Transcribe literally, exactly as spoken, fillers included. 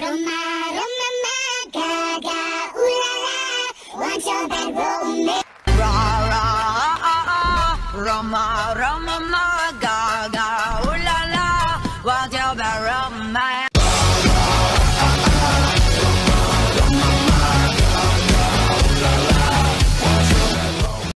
Roma, Roma, ma, gaga, ooh la la, want your bad Roma. Ra ra, ah ah ah, Roma, Roma, ma.